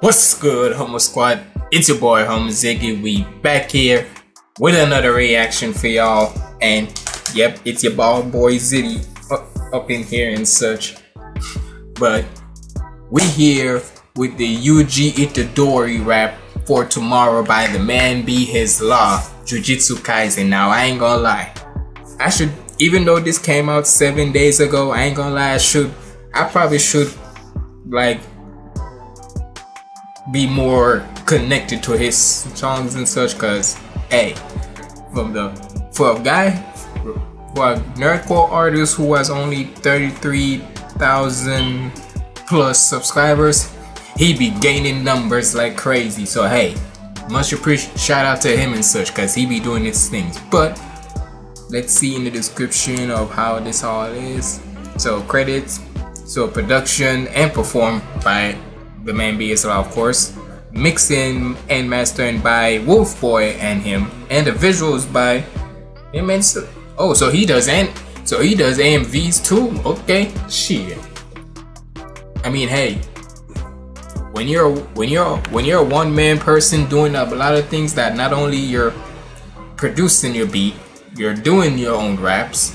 What's good, Humble Squad? It's your boy Humble Ziggy. We back here with another reaction for y'all, and yep, it's your ball boy Ziggy up in here and such. But we here with the Yuji Itadori rap for Tomorrow by TheManBeHisLa, Jujutsu Kaisen. Now I ain't gonna lie, I should, even though this came out 7 days ago, I ain't gonna lie, I probably should like be more connected to his songs and such, cause hey, for a nerdcore artist who has only 33,000 plus subscribers, he be gaining numbers like crazy. So hey, much appreciate, shout out to him and such, cause he be doing his things. But let's see in the description of how this all is. So credits, so production and performed by TheManBeHisLa, of course, mixing and mastering by Wolf Boy and him, and the visuals by him and stuff. Oh, so he does AMVs too. Okay, shit. I mean, hey, when you're a one-man person doing a lot of things, that not only you're producing your beat, you're doing your own raps,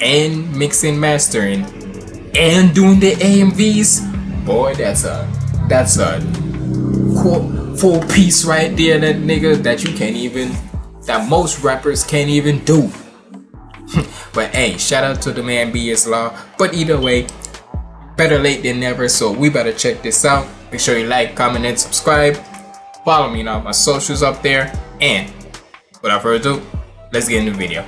and mixing, mastering, and doing the AMVs. Boy, that's a full piece right there, that nigga, that most rappers can't even do. But hey, shout out to TheManBeHisLa. But either way, better late than never, so we better check this out. Make sure you like, comment, and subscribe. Follow me on all my socials up there, and without further ado, let's get into the video.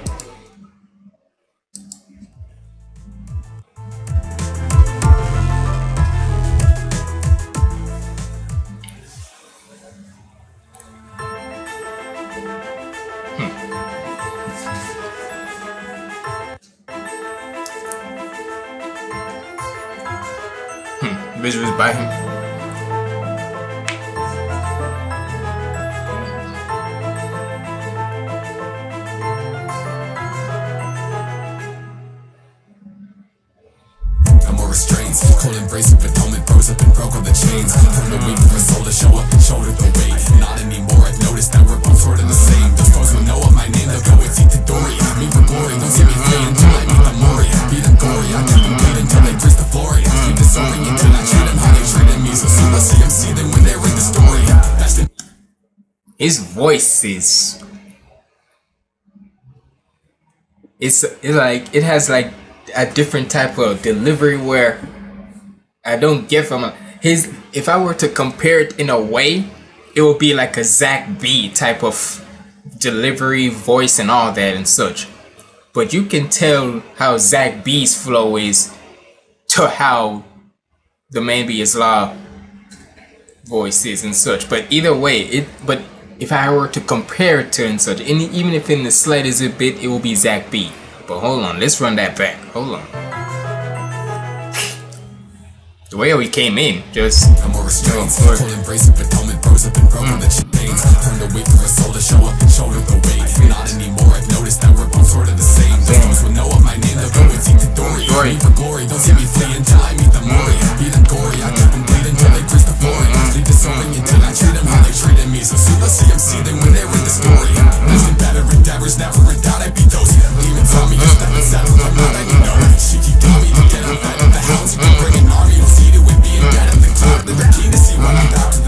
Visuals by him. No more restraints, cold embrace of atonement, rose up and broke all the chains. From the wing for a soul to show up and shoulder the weight. Not anymore, I've noticed that we're both sort of the same. Those folks will know of my name, they'll go with Itadori. Me for glory, don't see me fade until I meet the Mori. Be the glory, I keep them paid until they breathe the glory. Keep disowning until I treat them how they treated me. So see what CMC then when they read the story. That's the his voice is, it's like it has like a different type of delivery where I don't get from his. If I were to compare it in a way, it would be like a Zach B type of delivery, voice, and all that and such. But you can tell how Zach B's flow is to how TheManBeHisLa voice is and such. But either way, but if I were to compare it to and such, and even if in the slightest bit, it will be Zach B. But hold on, let's run that back. Hold on. The way we came in, just I'm more restrained. Full embrace of atonement, rose up and broke on the chains. Turned away for a soul to show up and shoulder the weight. Not anymore, I've noticed that we're both sort of the same. Those folks will know of my name, they'll go with Itadori. Me for glory, don't see me flee until I meet the Mori. Be them gory, I keep them bleed until they crease the floor. Leave this only until I treat them how they treated me. So see the CMC then when they read the story. That's the better endeavors, never a doubt I beat those. Demons on me, step inside of my mind, I do know. She keep telling me to get out of the house. You can bring an army, you'll see it with me and get in the club. They're keen to see what I'm about to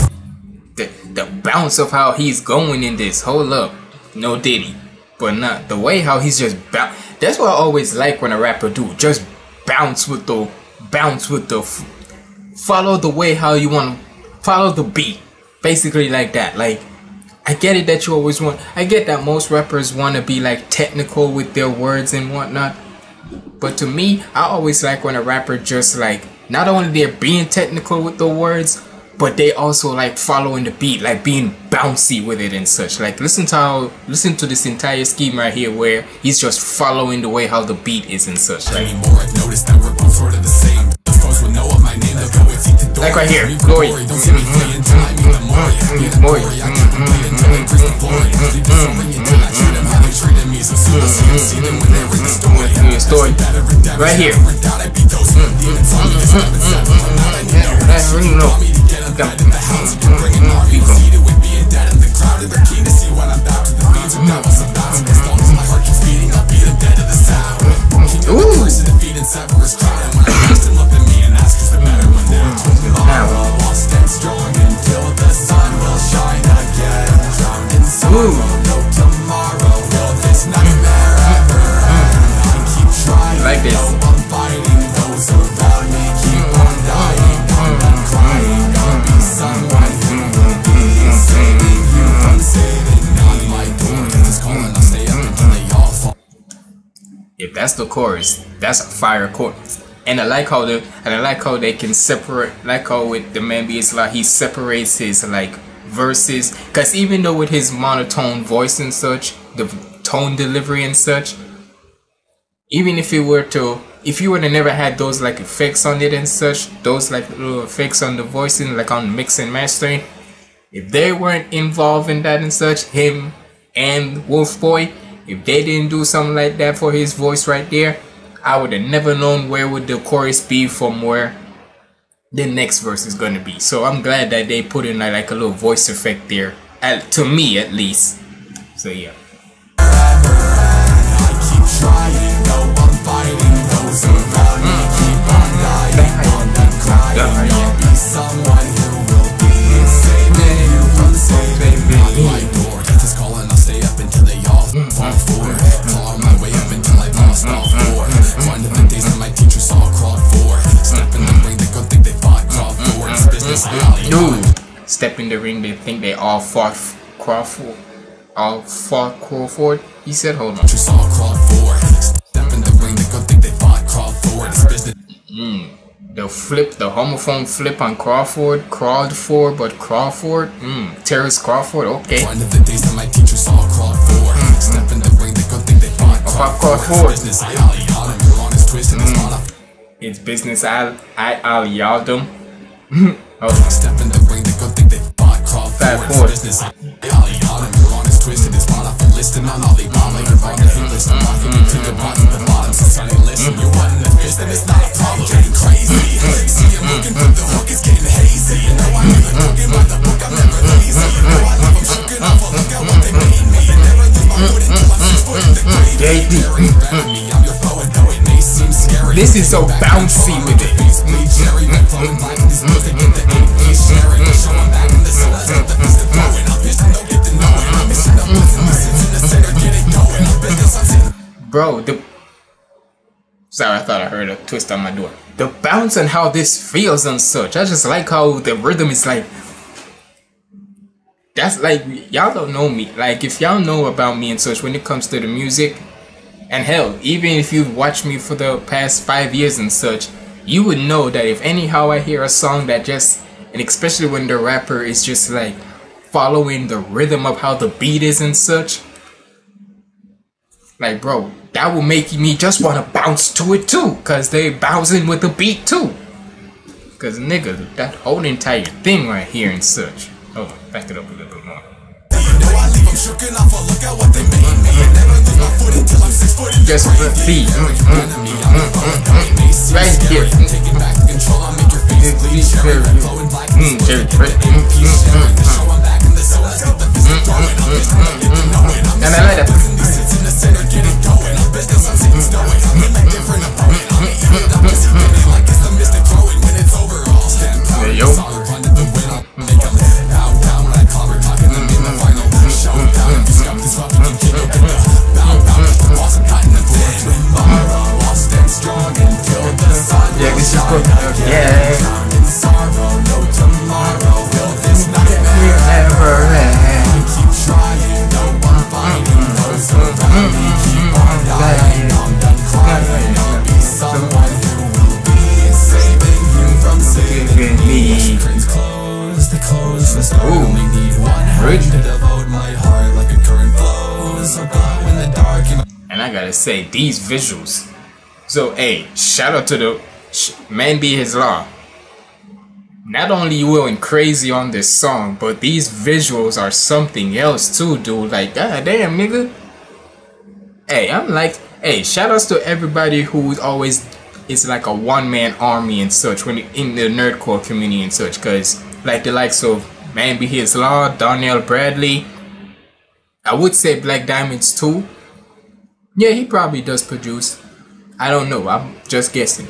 do. The bounce of how he's going in this, hold up, no Diddy, but not the way how he's just bounce. That's what I always like when a rapper do, just bounce with the follow the way how you want to follow the beat, basically like that. Like I get it that you always want, I get that most rappers want to be like technical with their words and whatnot, but to me, I always like when a rapper just like not only they're being technical with the words, but they also like following the beat, like being bouncy with it and such. Like listen to this entire scheme right here where he's just following the way how the beat is and such. Like I've noticed that we're both sort of the same. Those folks will know of my name, they'll go with Itadori. Like right here, glory. Don't see me flee until I meet the Mori. Be the glory, I keep them bleed until they breathe the glory. Leave the story until I treat them how they treated me. So see the CMC then when they read the story. Right here. Right here. I got in the house, bringing all people. Seated with me and dad in the crowd, and they're keen to see what I'm about to do. Now I'm about to, as long as my heart keeps beating, I'll be the dead of the sound. Keep the person to feed inside for his crowd, and when I used to look at me and ask, is the matter when they're all lost and strong until the sun will shine again. Drowned in sorrow, no tomorrow, will this nightmare ever end? I keep trying, like this. No, I'm fighting those around me, keep on dying. I'm crying, I'll be someone who will be saving you from saving me. My goodness is calling, I'll stay up until they all fall. If that's the chorus, that's a fire chorus. And I like how they can separate, like how with the TheManBeHisLa, he separates his like verses, because even though with his monotone voice and such, the tone delivery and such, even if it were to, if you would have never had those like effects on it and such, those like little effects on the voicing, like on mix and mastering, if they weren't involved in that and such, him and Wolf Boy, if they didn't do something like that for his voice right there, I would have never known where would the chorus be from where the next verse is gonna be. So I'm glad that they put in like a little voice effect there, to me at least. So yeah. Step in the ring, they think they all fought Crawford. All fought Crawford? He said, hold on. Step in the ring, they go think they fought Crawford. The flip, the homophone flip on Crawford, crawled for, but Crawford? Terrence Crawford, okay. One of the days that my teacher saw Crawford. Step in the ring, they go think they fought Crawford. It's business I-al-yaldum. Step in the ring, they go think they fought Crawford. Business I-al-yaldum. You're on his twisted, it's not off the list, and on all the mama, you're on the hit list. I'm not gonna take a box at the bottom, so sorry, listen, you want the fish, then it's not a problem. Getting crazy. See, I'm looking through the hook, it's getting hazy. You know I need a cooking by the book, I'm never lazy. You know I love them shooking up, I'll look at what they made me. And never leave my foot until I'm 6 foot in the grave. Jerry, grab me, I'm your foe, and though it may seem scary, this is so bouncy with it. Jerry, my phone, my these moves, they get the AP sharing. Show them back in the sun, I got the piece to throw it. I'll pitch and they'll get to know it. I'm missing the moves, I'm sitting in the center, get it going. I'll bet this, I'm sitting. Bro, the... Sorry, I thought I heard a twist on my door. The bounce and how this feels and such. I just like how the rhythm is like... That's like... Y'all don't know me. Like, if y'all know about me and such when it comes to the music... And hell, even if you've watched me for the past 5 years and such... You would know that if anyhow I hear a song that just... And especially when the rapper is just like... Following the rhythm of how the beat is and such... Like, bro, that will make me just want to bounce to it too, because they bouncing with the beat too. Because, nigga, that whole entire thing right here and such. Hold on, back it up a little bit more. Just for the beat. Right here. And I like that. And I gotta say, these visuals. So hey, shout out to the TheManBeHisLa. Not only you went crazy on this song, but these visuals are something else too, dude. Like, god damn, nigga. Hey, I'm like, hey, shout outs to everybody who's always, it's like a one-man army and such when in the nerdcore community and such, cause like the likes of TheManBeHisLa, Darnell Bradley. I would say Black Diamonds too. Yeah, he probably does produce. I don't know, I'm just guessing.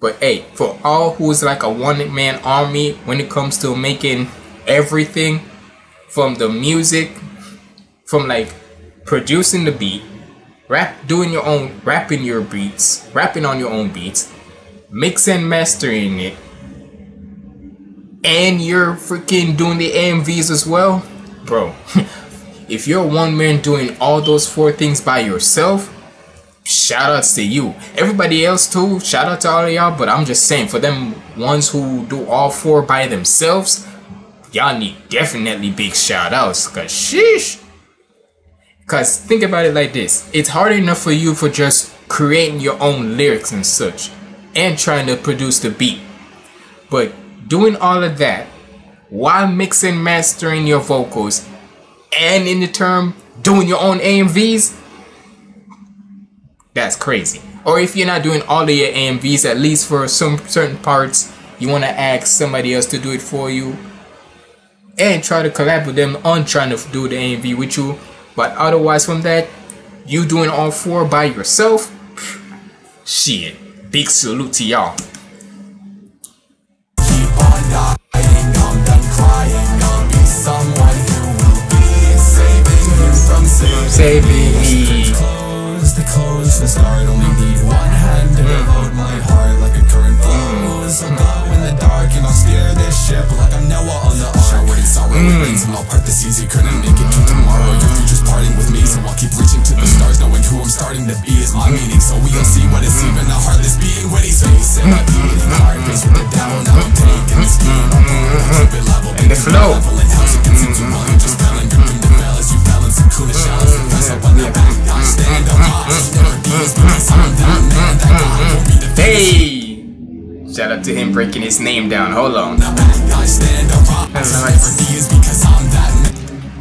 But hey, for all who's like a one-man army when it comes to making everything, from the music, from like producing the beat, rapping your beats, rapping on your own beats, mix and mastering it, and you're freaking doing the AMVs as well, bro. If you're one man doing all those four things by yourself, shout outs to you. Everybody else too, shout out to all of y'all, but I'm just saying, for them ones who do all four by themselves, y'all need definitely big shout outs, cause sheesh. Cause think about it like this, it's hard enough for you for just creating your own lyrics and such, and trying to produce the beat, but doing all of that while mixing, mastering your vocals, and in the term doing your own AMVs, that's crazy. Or if you're not doing all of your AMVs, at least for some certain parts, you want to ask somebody else to do it for you, and try to collab with them on trying to do the AMV with you. But otherwise from that, you doing all four by yourself, shit, big salute to y'all. Keep on dying, I'm done crying, I'll be someone who will be saving you from saving me. They close the start, only need one hand to devote my heart like a current blows. I'm out in the dark and I'll steer this ship like I'm Noah on the ark. I wouldn't sour brains and I'll part the seas, you couldn't make it to tomorrow. You're just parting with me, so I'll keep reaching to the stars, knowing who I'm starting to be is my meaning. So we'll see what it's even the heartless being when he's facing my beating heart, face with the devil. Now I'm taking the scheme, I'm going up to the level and the flow. And how she can see you while you're just telling your dream to fail as you balance and cool as shallows. So when I back, I stand up. Hey! Shout out to him breaking his name down. Hold on. Right.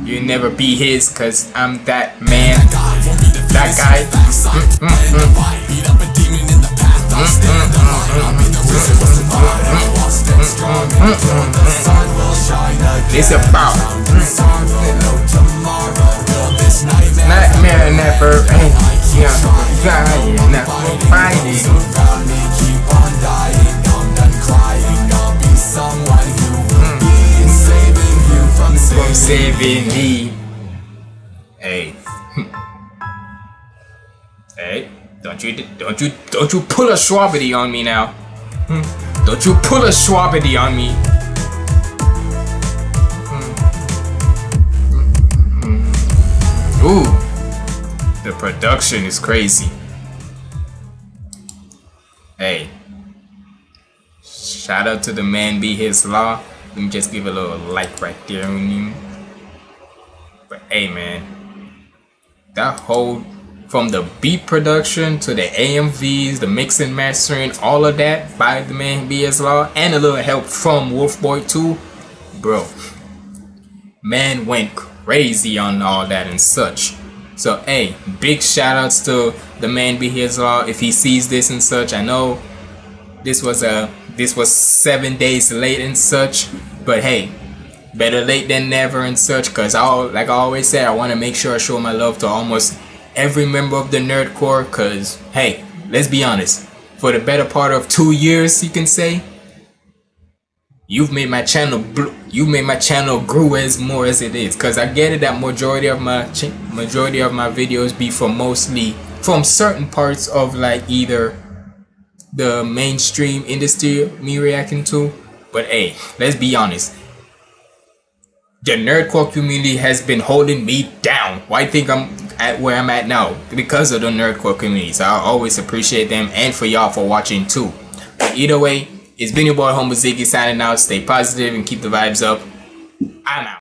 You'll never be his, cause I'm that man. That guy. It's about nightmare never ends. Yeah, dying, not fighting. Around me, keep on dying. I'm done crying. I'll be someone who will be saving you from saving me. Hey, hey, don't you pull a Schwabity on me now? Don't you pull a Schwabity on me? Ooh. The production is crazy. Hey, shout out to TheManBeHisLa. Let me just give a little like right there on him. But hey man, that whole, from the beat production to the AMVs, the mixing, mastering, all of that by TheManBeHisLa, and a little help from Wolf Boy too, bro. Man went crazy on all that and such. So hey, big shout outs to TheManBeHisLa if he sees this and such. I know this was 7 days late and such, but hey, better late than never and such, cause like I always said, I wanna make sure I show my love to almost every member of the Nerdcore, cause hey, let's be honest, for the better part of 2 years, you can say, you've made my channel grew as more as it is, cause I get it that majority of my videos be from mostly from certain parts of like either the mainstream industry me reacting to, but hey, let's be honest, the Nerdcore community has been holding me down. Why think I'm at where I'm at now? Because of the Nerdcore community. So I always appreciate them, and for y'all for watching too. But either way, it's been your boy Humble Ziggy signing out. Stay positive and keep the vibes up. I'm out.